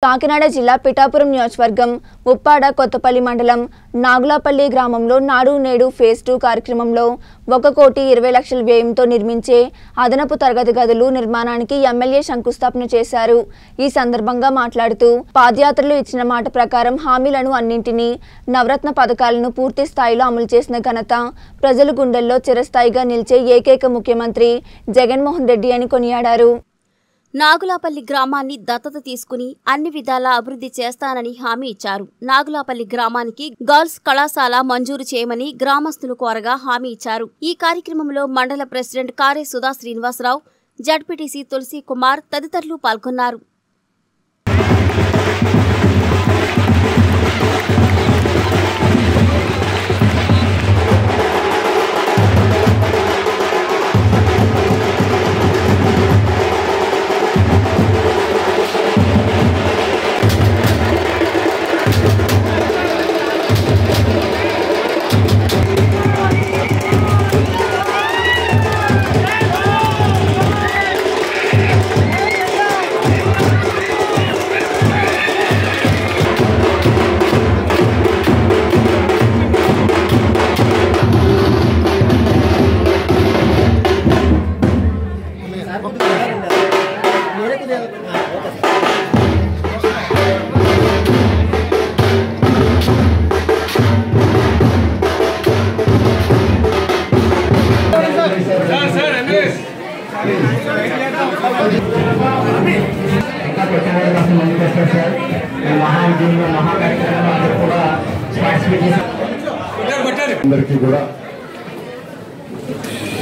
Kakinada Jilla Pitapuram Niyojakavargam, Muppada Kottapalli Mandalam, Nagulapalli Gramamlo, Nadu Nedu Phase 2 Karyakramamulo, 1,20,000,000 Vyayamto Nirminche, Adanapu Taragati Gadalu Nirmananiki MLA Shankustaphana Chesaru, Ee Sandarbhanga Matladutu, Padyatralu Ichina Mata Prakaram Hamilanu Annintini, Navratna Padakalanu Purti Sthayilo Amalu Chesina Ghanata, Prajalu Gundello Chirasthayiga Nilche Ekaika Mukhyamantri, Jagan Mohan Reddy Ani Koniyadaru. Nagulapalli Gramani Datata Tiscuni, Anni Vidala Abrudhi Chestanani Hami Icharu, Nagulapalli Gramaniki, Girls Kalasala Manjuru Chemani, Gramastulu Koraga Hami Icharu, Ee Karyakramamlo Mandala President Kare Sudha Srinivasarao, ZPTC Tulsi Kumar, Taditarlu Palgonnaru. అందరికీ కూడా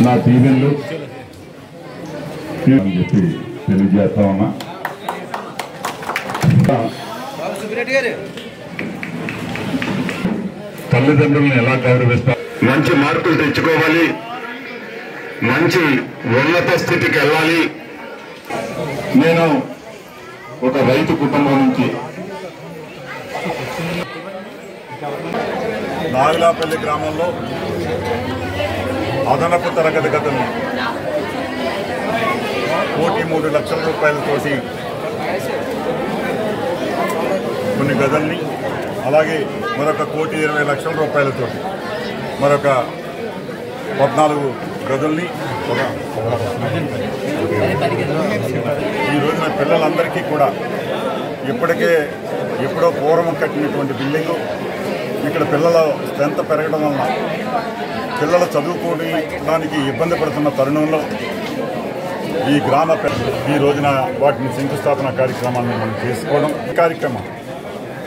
నా దీవెనలు అని చెప్పి తెలియజేస్తా ఉన్నా. తల్లిదండ్రులను ఎలా గౌరవిస్తారు, మంచి మార్కులు తెచ్చుకోవాలి, మంచి ఉన్నత స్థితికి వెళ్ళాలి. నేను ఒక రైతు కుటుంబం నుంచి నాగులాపల్లి గ్రామంలో అదనపు తరగతి గదులు 1,03,00,000 రూపాయలతోటి కొన్ని గదుల్ని, అలాగే మరొక 1,20,00,000 రూపాయలతోటి మరొక 14 గదుల్ని ఈ రోజున పిల్లలందరికీ కూడా ఇప్పటికే ఎప్పుడో పూర్వం కట్టినటువంటి బిల్డింగు ఇక్కడ పిల్లల స్ట్రెంత్ పెరగడం వల్ల పిల్లలు చదువుకోవడానికి ఇబ్బంది పడుతున్న తరుణంలో ఈ గ్రామ ఈ రోజున వాటిని శంకుస్థాపన కార్యక్రమాన్ని మనం చేసుకోవడం కార్యక్రమం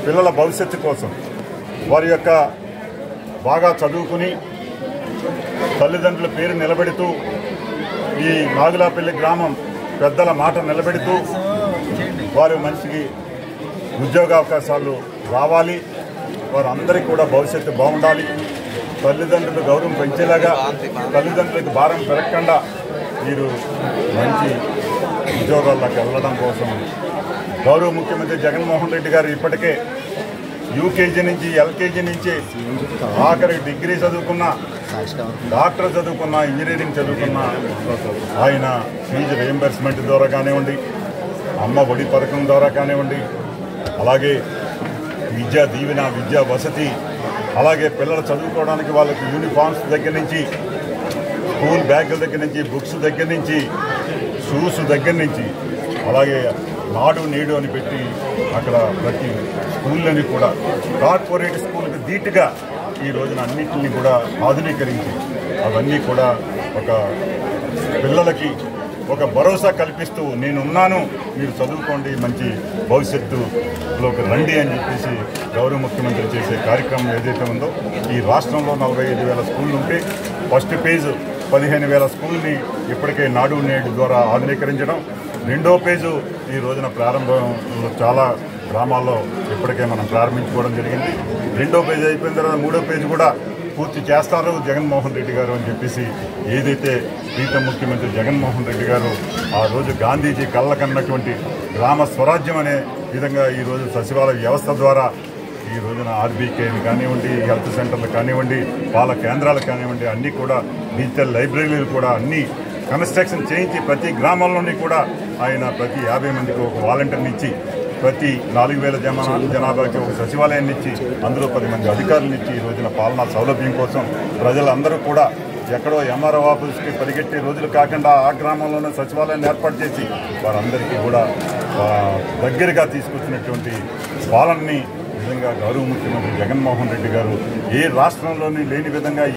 పిల్లల భవిష్యత్తు కోసం, వారి యొక్క బాగా చదువుకుని తల్లిదండ్రుల పేరు నిలబెడుతూ ఈ నాగులాపల్లి గ్రామం పెద్దల మాట నిలబెడుతూ వారి మనిషికి ఉద్యోగావకాశాలు రావాలి, వారందరికీ కూడా భవిష్యత్తు బాగుండాలి, తల్లిదండ్రులు గౌరవం పెంచేలాగా తల్లిదండ్రులకు భారం పెరగకుండా మీరు మంచి ఉద్యోగాల్లోకి వెళ్ళడం కోసం గౌరవ ముఖ్యమంత్రి జగన్మోహన్ రెడ్డి గారు ఇప్పటికే యూకేజీ నుంచి ఎల్కేజీ నుంచి ఆఖరి డిగ్రీ చదువుకున్న, డాక్టర్ చదువుకున్న, ఇంజనీరింగ్ చదువుకున్న ఆయన ఫీజు రీయింబర్స్మెంట్ ద్వారా కానివ్వండి, అమ్మ ఒడి పథకం ద్వారా కానివ్వండి, అలాగే విద్యా దీవెన, విద్యా వసతి, అలాగే పిల్లలు చదువుకోవడానికి వాళ్ళకి యూనిఫామ్స్ దగ్గర నుంచి, స్కూల్ బ్యాగుల దగ్గర నుంచి, బుక్స్ దగ్గర నుంచి, షూస్ దగ్గర నుంచి, అలాగే నాడు నేడు అని పెట్టి అక్కడ ప్రతి స్కూళ్ళని కూడా కార్పొరేట్ స్కూల్కి ధీటుగా ఈ రోజున అన్నింటినీ కూడా ఆధునీకరించి అవన్నీ కూడా ఒక పిల్లలకి ఒక భరోసా కల్పిస్తూ నేనున్నాను, మీరు చదువుకోండి, మంచి భవిష్యత్తులోకి రండి అని చెప్పేసి గౌరవ ముఖ్యమంత్రి చేసే కార్యక్రమం ఏదైతే ఉందో ఈ రాష్ట్రంలో 45,000 స్కూళ్ళు ఉంటే ఫస్ట్ పేజు 15,000 స్కూల్ని ఇప్పటికే నాడు నేడు ద్వారా ఆధునీకరించడం, రెండో పేజు ఈ రోజున ప్రారంభంలో చాలా గ్రామాల్లో ఇప్పటికే మనం ప్రారంభించుకోవడం జరిగింది. రెండో పేజీ అయిపోయిన తర్వాత మూడో పేజీ కూడా పూర్తి చేస్తారు జగన్మోహన్ రెడ్డి గారు అని చెప్పేసి ఏదైతే ప్రీతం ముఖ్యమంత్రి జగన్మోహన్ రెడ్డి గారు ఆ రోజు గాంధీజీ కళ్ళకన్నటువంటి గ్రామ స్వరాజ్యం అనే విధంగా ఈరోజు సచివాలయ వ్యవస్థ ద్వారా ఈ రోజున ఆర్బీకేలు కానివ్వండి, హెల్త్ సెంటర్లు కానివ్వండి, పాల కేంద్రాలు కానివ్వండి, అన్నీ కూడా డిజిటల్ లైబ్రరీలు కూడా అన్నీ కన్స్ట్రక్షన్ చేయించి ప్రతి గ్రామంలోని కూడా ఆయన ప్రతి 50 మందికి ఒక వాలంటీర్ని ఇచ్చి ప్రతి 4000 జనాభాకి ఒక సచివాలయాన్ని ఇచ్చి అందులో 10 మంది అధికారులను ఇచ్చి ఈ రోజున పాలనా సౌలభ్యం కోసం ప్రజలందరూ కూడా ఎక్కడో ఎంఆర్ఓ ఆఫీస్కి పరిగెట్టే రోజులు కాకుండా ఆ గ్రామంలోనే సచివాలయాన్ని ఏర్పాటు చేసి వారందరికీ కూడా దగ్గరగా తీసుకొచ్చినటువంటి పాలనని నిజంగా గౌరవ ముఖ్యమంత్రి జగన్మోహన్ రెడ్డి గారు ఏ రాష్ట్రంలోనూ లేని విధంగా